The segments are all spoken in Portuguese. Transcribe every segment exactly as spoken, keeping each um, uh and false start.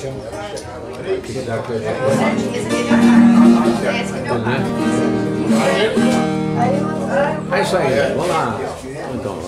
É isso aí, vamos lá. Então,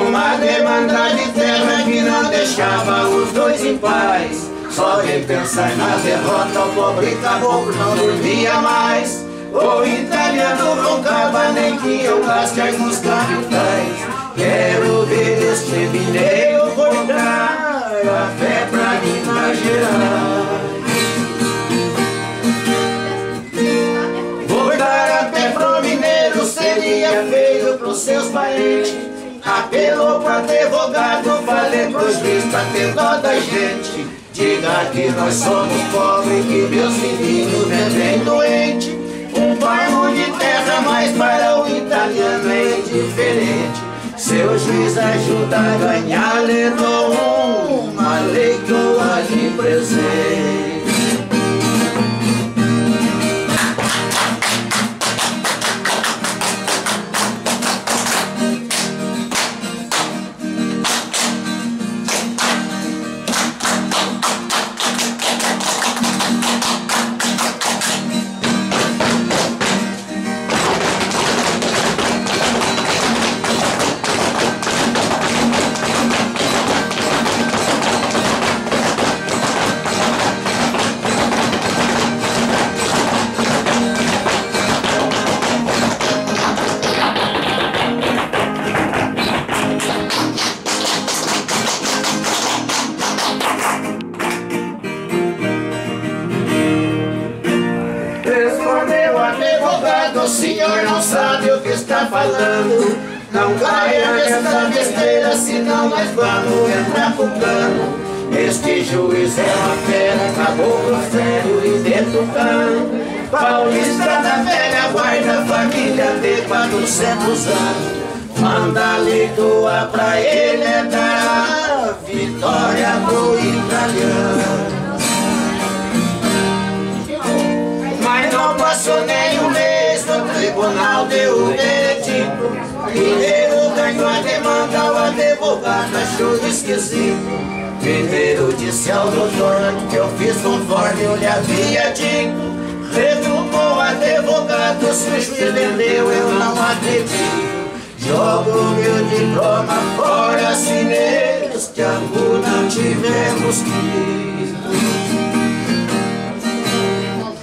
numa demanda de terra que não deixava os dois em paz. Só de pensar na derrota o pobre caboclo não dormia mais. O italiano roncava, nem que eu gaste alguns capitães. Quero ver este mineiro voltar, café pra Minas Gerais. Voltar até pro mineiro seria feio pros seus parentes. Apelou pro advogado, falei pro juiz pra ter dó da gente. Diga que nós somos pobres, que meus meninos vêm bem doentes. Um bairro de terra, mas para o italiano é indiferente. Seu juiz ajuda a ganhar, levou uma lei que eu ali presente. Senhor não sabe o que está falando. Não caia nesta besteira, senão nós vamos entrar pro cano. Este juiz é uma fera, caboclo sério e dentro do cano. Paulista da velha guarda, família de quatrocentos anos. Manda leitura pra ele é dar vitória pro italiano. Mas não passou nem um mês, o tribunal deu o veredicto. Mineiro ganhou a demanda, o advogado achou esquisito. Mineiro disse ao doutor que eu fiz conforme eu lhe havia dito. Retrucou o advogado, se o juiz vendeu eu não acredito. Jogo meu diploma fora, se neste ângulo não tivemos que.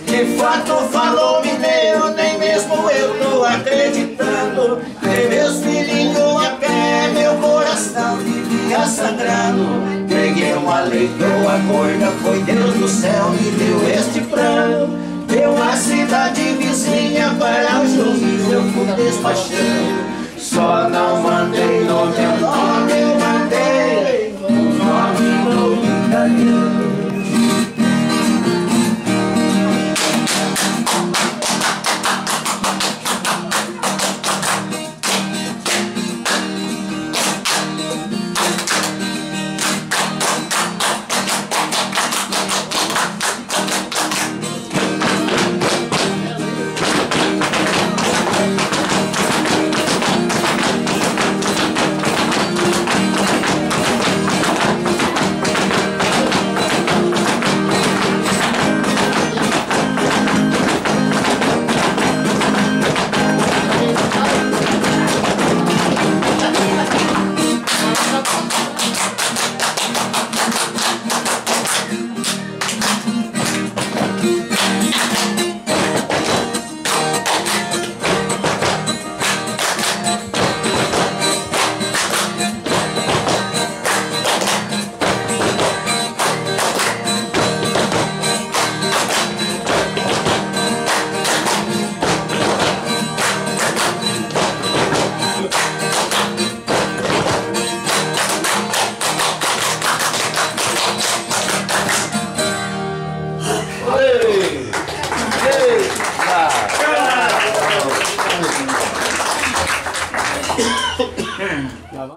De fato falou mineiro, nem mesmo eu tô acreditando. Tem meus filhinhos a pé, meu coração vivia sangrando. Peguei uma leitoa gorda, foi Deus do céu e deu este plano. Deu uma cidade vizinha para o juiz, eu fui despachando. Só não mandei no meu nome, eu mandei no nome do italiano. Ya va.